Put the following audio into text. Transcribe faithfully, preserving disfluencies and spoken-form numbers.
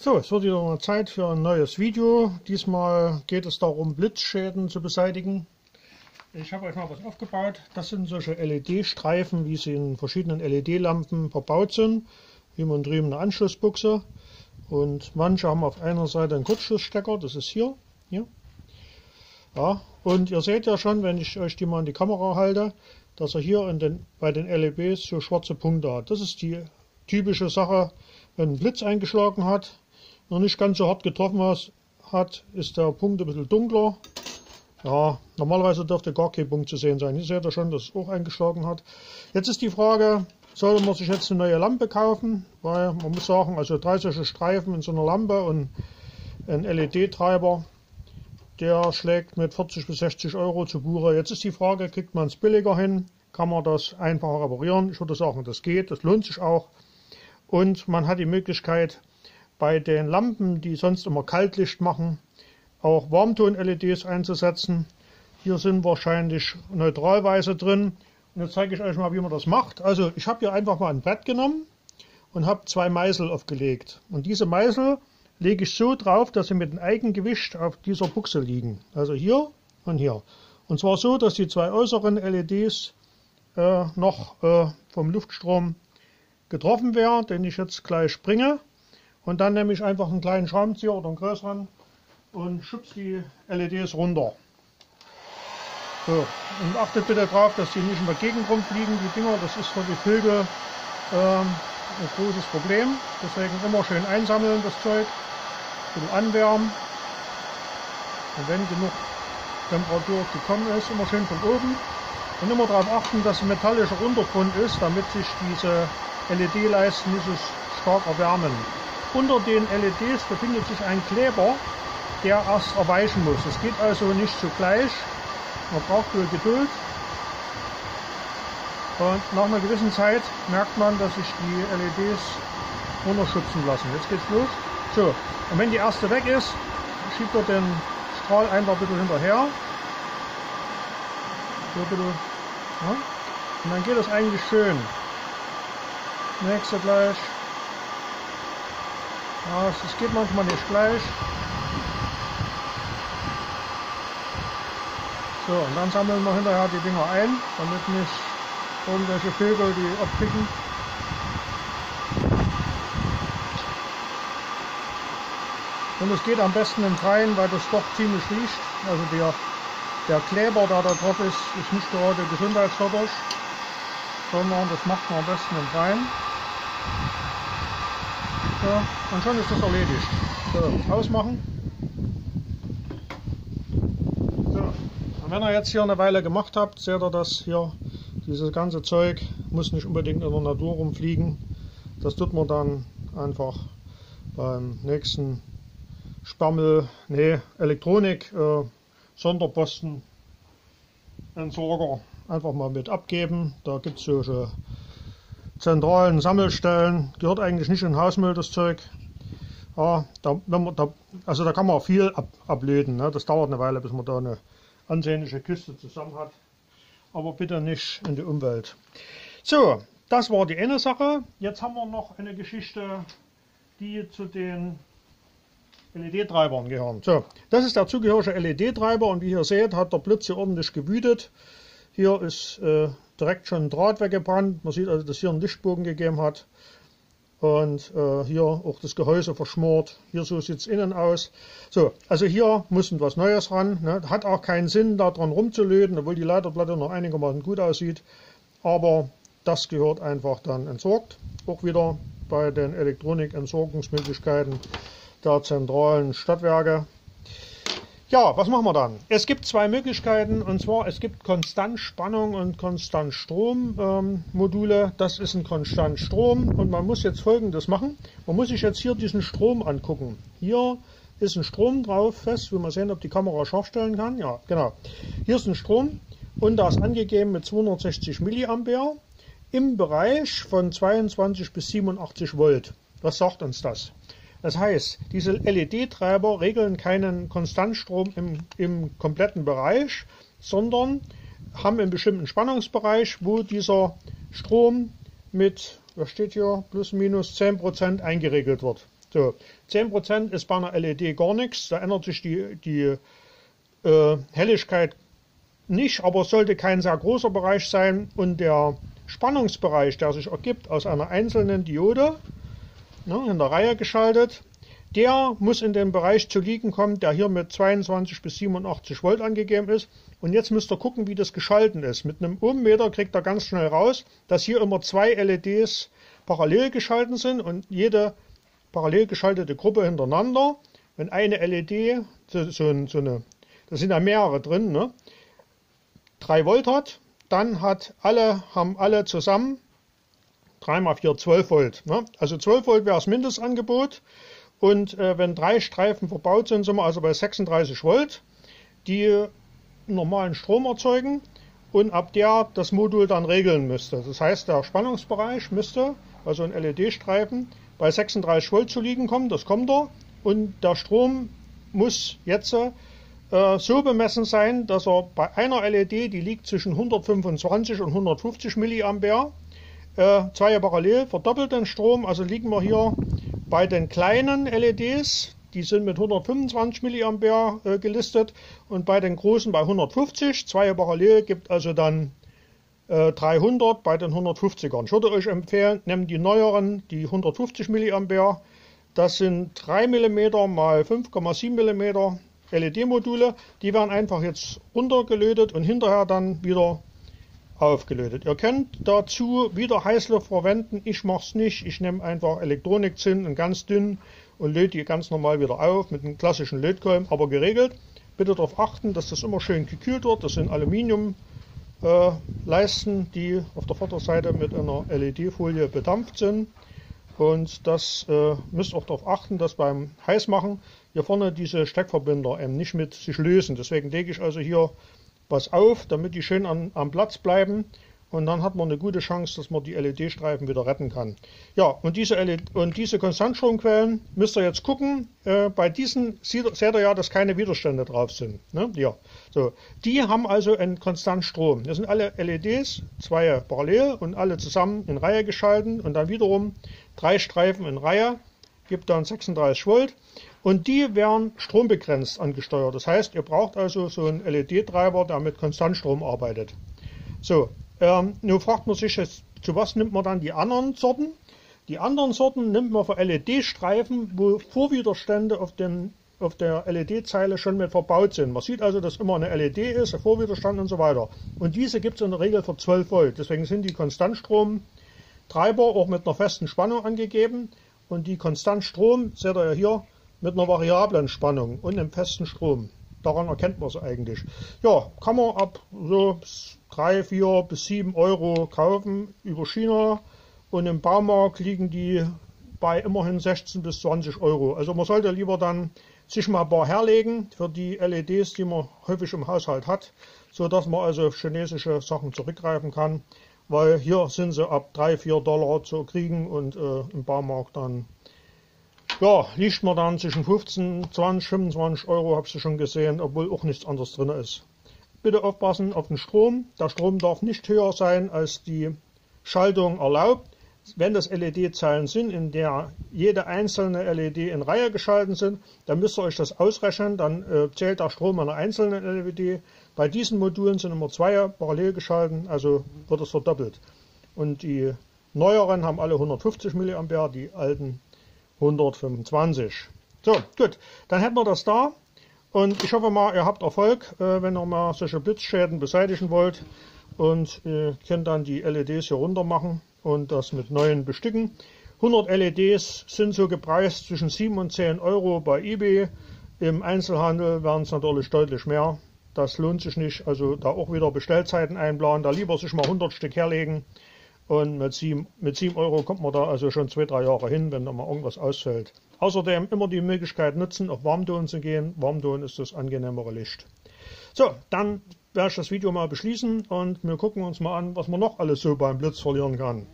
So, es wird wieder mal Zeit für ein neues Video. Diesmal geht es darum, Blitzschäden zu beseitigen. Ich habe euch mal was aufgebaut. Das sind solche L E D-Streifen, wie sie in verschiedenen L E D-Lampen verbaut sind. Hier haben wir drüben eine Anschlussbuchse. Und manche haben auf einer Seite einen Kurzschlussstecker, das ist hier. hier. Ja, und ihr seht ja schon, wenn ich euch die mal in die Kamera halte, dass er hier in den, bei den L E Ds so schwarze Punkte hat. Das ist die typische Sache, wenn ein Blitz eingeschlagen hat. Noch nicht ganz so hart getroffen hat, ist der Punkt ein bisschen dunkler. Ja, normalerweise dürfte gar kein Punkt zu sehen sein. Hier seht ihr schon, dass es auch eingeschlagen hat. Jetzt ist die Frage, sollte man sich jetzt eine neue Lampe kaufen? Weil man muss sagen, also drei solche Streifen in so einer Lampe und ein L E D-Treiber, der schlägt mit vierzig bis sechzig Euro zu Buche. Jetzt ist die Frage, kriegt man es billiger hin? Kann man das einfacher reparieren? Ich würde sagen, das geht, das lohnt sich auch. Und man hat die Möglichkeit, bei den Lampen, die sonst immer Kaltlicht machen, auch Warmton-L E Ds einzusetzen. Hier sind wahrscheinlich Neutralweiße drin. Und jetzt zeige ich euch mal, wie man das macht. Also ich habe hier einfach mal ein Brett genommen und habe zwei Meißel aufgelegt. Und diese Meißel lege ich so drauf, dass sie mit dem Eigengewicht auf dieser Buchse liegen. Also hier und hier. Und zwar so, dass die zwei äußeren L E Ds äh, noch äh, vom Luftstrom getroffen werden, den ich jetzt gleich bringe. Und dann nehme ich einfach einen kleinen Schraubenzieher oder einen größeren und schubse die L E Ds runter. So. Und achtet bitte darauf, dass die nicht in der Gegend rumfliegen, die Dinger. Das ist für die Vögel ähm, ein großes Problem. Deswegen immer schön einsammeln das Zeug, schön anwärmen. Und wenn genug Temperatur gekommen ist, immer schön von oben. Und immer darauf achten, dass ein metallischer Untergrund ist, damit sich diese L E D-Leisten nicht so stark erwärmen. Unter den L E Ds befindet sich ein Kleber, der erst erweichen muss. Es geht also nicht zugleich. Man braucht wohl Geduld. Und nach einer gewissen Zeit merkt man, dass sich die L E Ds runterschützen lassen. Jetzt geht's los. So, und wenn die erste weg ist, schiebt er den Strahl einfach ein bisschen hinterher. So, bitte. Ja. Und dann geht das eigentlich schön. Nächste gleich. Ja, es geht manchmal nicht gleich. So, und dann sammeln wir hinterher die Dinger ein, damit nicht irgendwelche Vögel die abpicken. Und es geht am besten in Dreien, weil das doch ziemlich riecht. Also der, der Kleber, der da drauf ist, ist nicht gerade gesundheitsförderlich, sondern das macht man am besten in Dreien. Ja, und schon ist das erledigt. So, ausmachen. So. Und wenn ihr jetzt hier eine Weile gemacht habt, seht ihr das hier, dieses ganze Zeug muss nicht unbedingt in der Natur rumfliegen. Das tut man dann einfach beim nächsten Sperrmüll, nee, Elektronik, äh, Sonderposten, Entsorger einfach mal mit abgeben. Da gibt es solche zentralen Sammelstellen, gehört eigentlich nicht in Hausmüll das Zeug. Ja, da, wenn man, da, also da kann man viel ab, ablöten, ne? Das dauert eine Weile, bis man da eine ansehnliche Kiste zusammen hat. Aber bitte nicht in die Umwelt. So, das war die eine Sache. Jetzt haben wir noch eine Geschichte, die zu den L E D-Treibern gehören. So, das ist der zugehörige L E D-Treiber und wie ihr seht, hat der Blitz hier ordentlich gewütet. Hier ist äh, direkt schon ein Draht weggebrannt. Man sieht also, dass hier einen Lichtbogen gegeben hat. Und äh, hier auch das Gehäuse verschmort. Hier so sieht es innen aus. So, also hier muss etwas Neues ran. Ne? Hat auch keinen Sinn, da dran rumzulöten, obwohl die Leiterplatte noch einigermaßen gut aussieht. Aber das gehört einfach dann entsorgt. Auch wieder bei den Elektronikentsorgungsmöglichkeiten der zentralen Stadtwerke. Ja, was machen wir dann? Es gibt zwei Möglichkeiten, und zwar es gibt Konstantspannung und Konstantstrom-Module. Ähm, das ist ein Konstantstrom und man muss jetzt Folgendes machen. Man muss sich jetzt hier diesen Strom angucken. Hier ist ein Strom drauf fest. Will mal sehen, ob die Kamera scharf stellen kann. Ja, genau. Hier ist ein Strom und da ist angegeben mit zweihundertsechzig Milliampere im Bereich von zweiundzwanzig bis siebenundachtzig Volt. Was sagt uns das? Das heißt, diese L E D-Treiber regeln keinen Konstantstrom im, im kompletten Bereich, sondern haben einen bestimmten Spannungsbereich, wo dieser Strom mit, was steht hier, plus minus zehn Prozent eingeregelt wird. So, zehn Prozent ist bei einer L E D gar nichts, da ändert sich die, die äh, Helligkeit nicht, aber es sollte kein sehr großer Bereich sein und der Spannungsbereich, der sich ergibt aus einer einzelnen Diode, ne, in der Reihe geschaltet, der muss in den Bereich zu liegen kommen, der hier mit zweiundzwanzig bis siebenundachtzig Volt angegeben ist. Und jetzt müsst ihr gucken, wie das geschalten ist. Mit einem Ohmmeter kriegt ihr ganz schnell raus, dass hier immer zwei L E Ds parallel geschalten sind und jede parallel geschaltete Gruppe hintereinander. Wenn eine L E D, so, so, so eine, da sind ja mehrere drin, ne, drei Volt hat, dann hat alle, haben alle zusammen drei mal vier, zwölf Volt. Ne? Also zwölf Volt wäre das Mindestangebot. Und äh, wenn drei Streifen verbaut sind, sind wir also bei sechsunddreißig Volt, die normalen Strom erzeugen und ab der das Modul dann regeln müsste. Das heißt, der Spannungsbereich müsste, also ein L E D-Streifen, bei sechsunddreißig Volt zu liegen kommen, das kommt da. Und der Strom muss jetzt äh, so bemessen sein, dass er bei einer L E D, die liegt zwischen hundertfünfundzwanzig und hundertfünfzig Milliampere, äh, zwei parallel verdoppelt den Strom, also liegen wir hier bei den kleinen L E Ds, die sind mit hundertfünfundzwanzig Milliampere äh, gelistet und bei den großen bei hundertfünfzig. Zwei parallel gibt also dann äh, dreihundert bei den hundertfünfzigern. Ich würde euch empfehlen, nehmt die neueren, die hundertfünfzig Milliampere. Das sind drei Millimeter mal fünf Komma sieben Millimeter L E D-Module. Die werden einfach jetzt runtergelötet und hinterher dann wieder aufgelötet. Ihr könnt dazu wieder Heißluft verwenden. Ich mache es nicht. Ich nehme einfach Elektronikzinn und ganz dünn und löte die ganz normal wieder auf mit einem klassischen Lötkolben, aber geregelt. Bitte darauf achten, dass das immer schön gekühlt wird. Das sind Aluminiumleisten, äh, die auf der Vorderseite mit einer L E D-Folie bedampft sind. Und das äh, müsst auch darauf achten, dass beim Heißmachen hier vorne diese Steckverbinder ähm, nicht mit sich lösen. Deswegen lege ich also hier was auf, damit die schön an, am Platz bleiben, und dann hat man eine gute Chance, dass man die L E D-Streifen wieder retten kann. Ja, und diese, L E D, und diese Konstantstromquellen müsst ihr jetzt gucken. Äh, bei diesen seht, seht ihr ja, dass keine Widerstände drauf sind. Ne? Ja, so. Die haben also einen Konstantstrom. Das sind alle L E Ds, zwei parallel und alle zusammen in Reihe geschalten und dann wiederum drei Streifen in Reihe, gibt dann sechsunddreißig Volt. Und die werden strombegrenzt angesteuert. Das heißt, ihr braucht also so einen L E D-Treiber, der mit Konstantstrom arbeitet. So, ähm, nun fragt man sich jetzt, zu was nimmt man dann die anderen Sorten? Die anderen Sorten nimmt man für L E D-Streifen, wo Vorwiderstände auf, dem, auf der L E D-Zeile schon mit verbaut sind. Man sieht also, dass immer eine L E D ist, ein Vorwiderstand und so weiter. Und diese gibt es in der Regel für zwölf Volt. Deswegen sind die Konstantstromtreiber auch mit einer festen Spannung angegeben. Und die Konstantstrom, seht ihr ja hier, mit einer variablen Spannung und einem festen Strom. Daran erkennt man es eigentlich. Ja, kann man ab so drei, vier bis sieben Euro kaufen über China, und im Baumarkt liegen die bei immerhin sechzehn bis zwanzig Euro. Also man sollte lieber dann sich mal ein paar herlegen für die L E Ds, die man häufig im Haushalt hat, so dass man also auf chinesische Sachen zurückgreifen kann, weil hier sind sie ab drei, vier Dollar zu kriegen, und äh, im Baumarkt dann, ja, liegt man dann zwischen fünfzehn, zwanzig, fünfundzwanzig Euro, habt ihr schon gesehen, obwohl auch nichts anderes drin ist. Bitte aufpassen auf den Strom. Der Strom darf nicht höher sein, als die Schaltung erlaubt. Wenn das L E D-Zeilen sind, in der jede einzelne L E D in Reihe geschalten sind, dann müsst ihr euch das ausrechnen. Dann äh, zählt der Strom einer einzelnen L E D. Bei diesen Modulen sind immer zwei parallel geschalten, also wird es verdoppelt. Und die neueren haben alle hundertfünfzig Milliampere, die alten hundertfünfundzwanzig. So, gut, dann hätten wir das da, und ich hoffe mal, ihr habt Erfolg, äh, wenn ihr mal solche Blitzschäden beseitigen wollt, und ihr könnt dann die L E Ds hier runter machen und das mit neuen bestücken. hundert L E Ds sind so gepreist zwischen sieben und zehn Euro bei eBay. Im Einzelhandel wären es natürlich deutlich mehr. Das lohnt sich nicht, also da auch wieder Bestellzeiten einplanen, da lieber sich mal hundert Stück herlegen. Und mit sieben Euro kommt man da also schon zwei, drei Jahre hin, wenn da mal irgendwas ausfällt. Außerdem immer die Möglichkeit nutzen, auf Warmton zu gehen. Warmton ist das angenehmere Licht. So, dann werde ich das Video mal beschließen, und wir gucken uns mal an, was man noch alles so beim Blitz verlieren kann.